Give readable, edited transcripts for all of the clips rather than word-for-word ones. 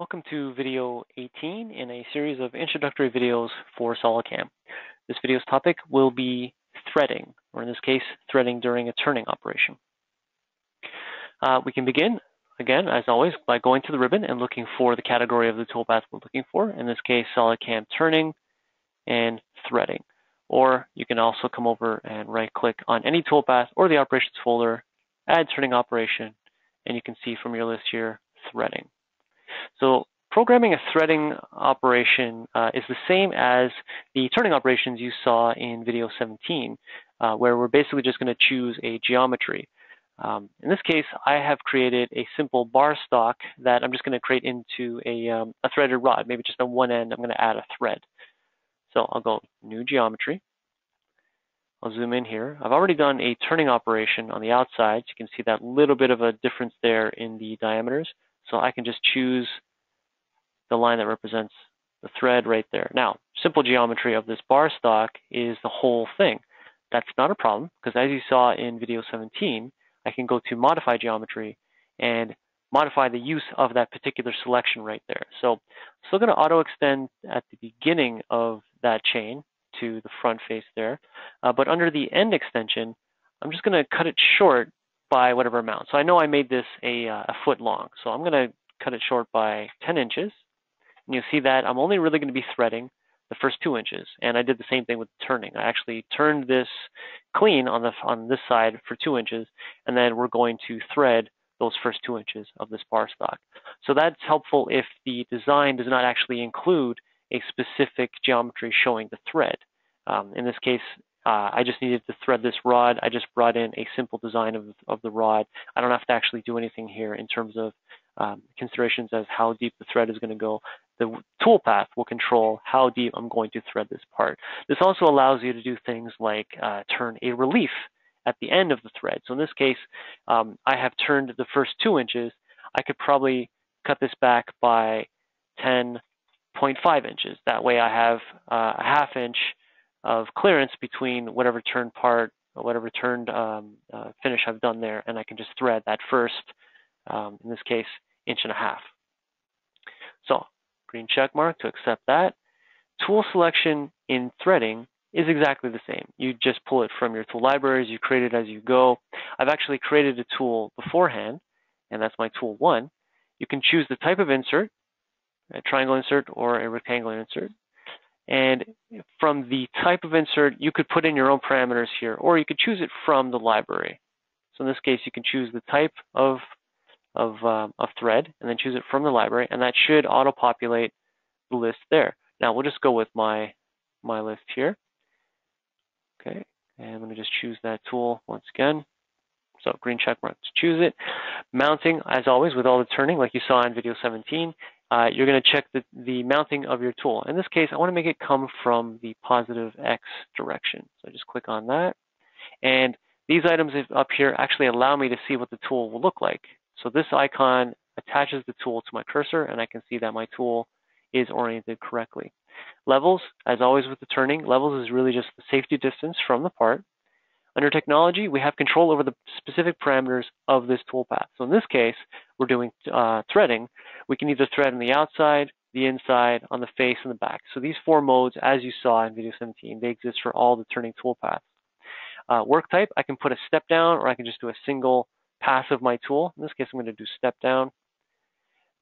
Welcome to video 18 in a series of introductory videos for Solidcam. This video's topic will be threading, or in this case, threading during a turning operation. We can begin, again, as always, by going to the ribbon and looking for the category of the toolpath we're looking for. In this case, Solidcam turning and threading. Or you can also come over and right-click on any toolpath or the operations folder, add turning operation, and you can see from your list here, threading. So programming a threading operation is the same as the turning operations you saw in video 17, where we're basically just going to choose a geometry. In this case, I have created a simple bar stock that I'm just going to create into a threaded rod. Maybe just on one end, I'm going to add a thread. So I'll go new geometry. I'll zoom in here. I've already done a turning operation on the outside. So you can see that little bit of a difference there in the diameters. So I can just choose the line that represents the thread right there. Now, simple geometry of this bar stock is the whole thing. That's not a problem, because as you saw in video 17, I can go to modify geometry and modify the use of that particular selection right there. So I'm still going to auto-extend at the beginning of that chain to the front face there. But under the end extension, I'm just going to cut it short by whatever amount. So I know I made this a foot long. So I'm going to cut it short by 10 inches. And you'll see that I'm only really going to be threading the first 2 inches. And I did the same thing with turning. I actually turned this clean on this side for 2 inches. And then we're going to thread those first 2 inches of this bar stock. So that's helpful if the design does not actually include a specific geometry showing the thread. In this case, I just needed to thread this rod. I just brought in a simple design of the rod. I don't have to actually do anything here in terms of considerations as how deep the thread is going to go. The toolpath will control how deep I'm going to thread this part. This also allows you to do things like turn a relief at the end of the thread. So in this case, I have turned the first 2 inches. I could probably cut this back by 10.5 inches. That way I have a half inch of clearance between whatever turned part, or whatever turned finish I've done there, and I can just thread that first, in this case, 1.5 inches. So green check mark to accept that. Tool selection in threading is exactly the same. You just pull it from your tool libraries, you create it as you go. I've actually created a tool beforehand, and that's my tool one. You can choose the type of insert, a triangle insert or a rectangular insert. And from the type of insert, you could put in your own parameters here, or you could choose it from the library. So in this case, you can choose the type of thread and then choose it from the library, and that should auto-populate the list there. Now we'll just go with my list here. Okay, and I'm going to just choose that tool once again. So green check mark to choose it. Mounting, as always, with all the turning, like you saw in video 17, you're going to check the mounting of your tool. In this case, I want to make it come from the positive X direction. So just click on that. And these items up here actually allow me to see what the tool will look like. So this icon attaches the tool to my cursor, and I can see that my tool is oriented correctly. Levels, as always with the turning, levels is really just the safety distance from the part. Under technology, we have control over the specific parameters of this toolpath. So in this case, we're doing threading. We can either thread on the outside, the inside, on the face, and the back. So these four modes, as you saw in video 17, they exist for all the turning toolpaths. Work type, I can put a step down, or I can just do a single pass of my tool. In this case, I'm going to do step down.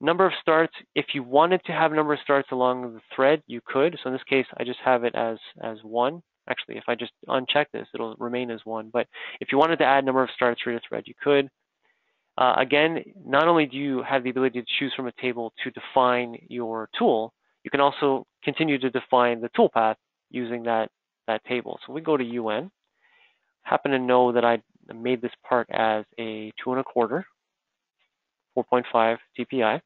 Number of starts, if you wanted to have number of starts along the thread, you could. So in this case, I just have it as one. Actually, if I just uncheck this, it'll remain as one. But if you wanted to add number of starts for your thread, you could. Again, not only do you have the ability to choose from a table to define your tool, you can also continue to define the toolpath using that table. So we go to UN. Happen to know that I made this part as a 2.25, 4.5 TPI. So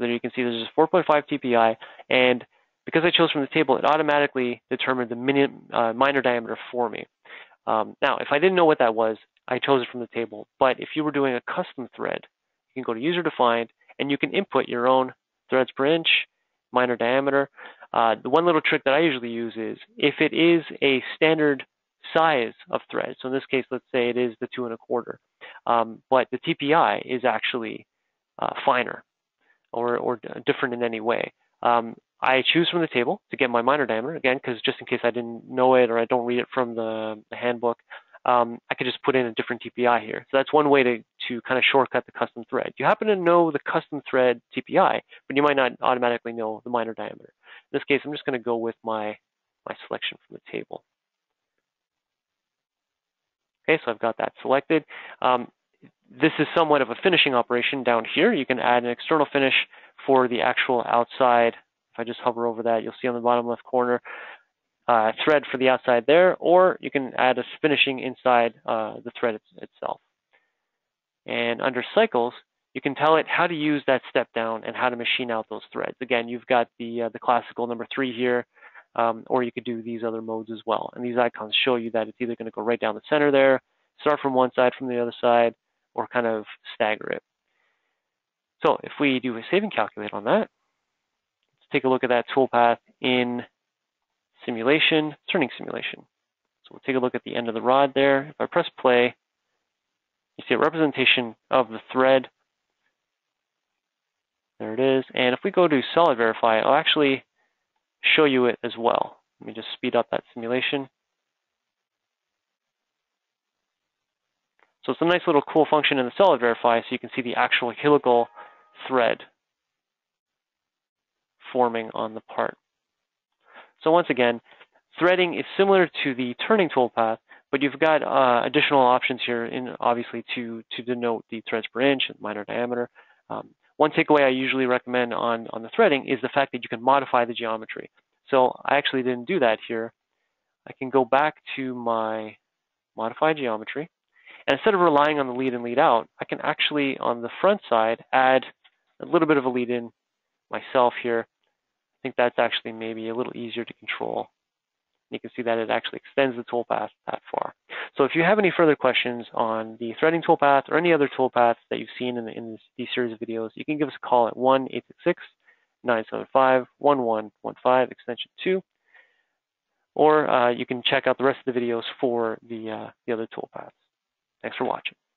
there you can see there's just 4.5 TPI, and because I chose from the table, it automatically determined the minor diameter for me. Now, if I didn't know what that was, I chose it from the table. But if you were doing a custom thread, you can go to user defined, and you can input your own threads per inch, minor diameter. The one little trick that I usually use is if it is a standard size of thread, so in this case, let's say it is the 2.25, but the TPI is actually finer. or different in any way. I choose from the table to get my minor diameter, again, because just in case I didn't know it or I don't read it from the handbook, I could just put in a different TPI here. So that's one way to kind of shortcut the custom thread. You happen to know the custom thread TPI, but you might not automatically know the minor diameter. In this case, I'm just going to go with my selection from the table. Okay, so I've got that selected. This is somewhat of a finishing operation down here. You can add an external finish for the actual outside. If I just hover over that, you'll see on the bottom left corner thread for the outside there, or you can add a finishing inside the thread itself. And under cycles, you can tell it how to use that step down and how to machine out those threads. Again, you've got the classical number 3 here, or you could do these other modes as well. And these icons show you that it's either going to go right down the center there, start from one side, from the other side, or kind of stagger it. So if we do a save and calculate on that, take a look at that toolpath in simulation, turning simulation. So we'll take a look at the end of the rod there. If I press play, you see a representation of the thread. There it is. And if we go to solid verify, I'll actually show you it as well. Let me just speed up that simulation. So it's a nice little cool function in the solid verify, so you can see the actual helical thread forming on the part. So once again, threading is similar to the turning toolpath, but you've got additional options here, in obviously to denote the threads per inch and minor diameter. One takeaway I usually recommend on the threading is the fact that you can modify the geometry. So I actually didn't do that here. I can go back to my modify geometry, and instead of relying on the lead in, lead out, I can actually on the front side add a little bit of a lead in myself here. I think that's actually maybe a little easier to control. You can see that it actually extends the toolpath that far. So if you have any further questions on the threading toolpath or any other toolpaths that you've seen in these series of videos, you can give us a call at 1-866-975-1115, extension 2, or you can check out the rest of the videos for the other toolpaths. Thanks for watching.